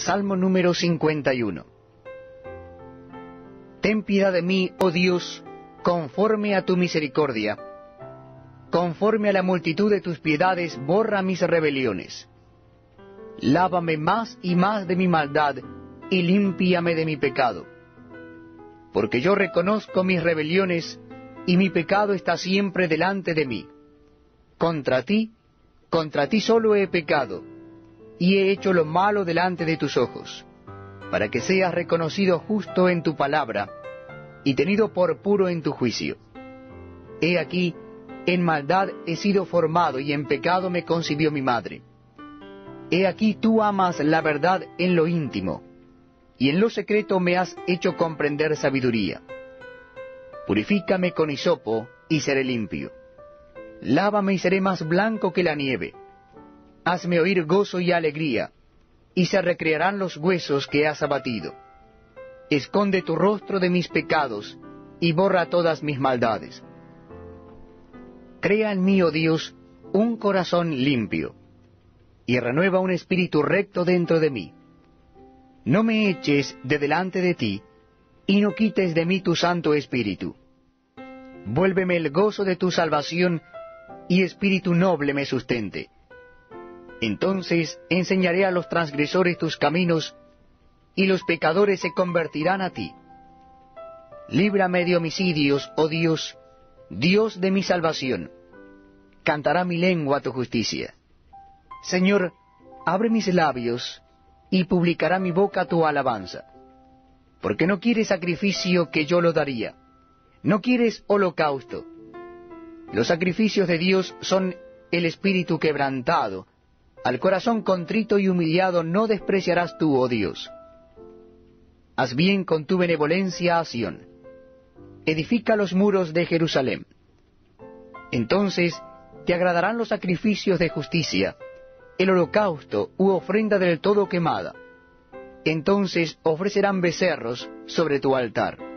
Salmo número 51. Ten piedad de mí, oh Dios, conforme a tu misericordia. Conforme a la multitud de tus piedades, borra mis rebeliones. Lávame más y más de mi maldad, y límpiame de mi pecado. Porque yo reconozco mis rebeliones, y mi pecado está siempre delante de mí. Contra ti solo he pecado, y he hecho lo malo delante de tus ojos, para que seas reconocido justo en tu palabra, y tenido por puro en tu juicio. He aquí, en maldad he sido formado, y en pecado me concibió mi madre. He aquí tú amas la verdad en lo íntimo, y en lo secreto me has hecho comprender sabiduría. Purifícame con hisopo, y seré limpio. Lávame, y seré más blanco que la nieve. Hazme oír gozo y alegría, y se recrearán los huesos que has abatido. Esconde tu rostro de mis pecados, y borra todas mis maldades. Crea en mí, oh Dios, un corazón limpio, y renueva un espíritu recto dentro de mí. No me eches de delante de ti, y no quites de mí tu santo espíritu. Vuélveme el gozo de tu salvación, y espíritu noble me sustente. Entonces enseñaré a los transgresores tus caminos, y los pecadores se convertirán a ti. Líbrame de homicidios, oh Dios, Dios de mi salvación. Cantará mi lengua tu justicia. Señor, abre mis labios, y publicará mi boca tu alabanza. Porque no quieres sacrificio que yo lo daría, no quieres holocausto. Los sacrificios de Dios son el espíritu quebrantado. Al corazón contrito y humillado no despreciarás tú, oh Dios. Haz bien con tu benevolencia a Sión. Edifica los muros de Jerusalén. Entonces te agradarán los sacrificios de justicia, el holocausto u ofrenda del todo quemada. Entonces ofrecerán becerros sobre tu altar.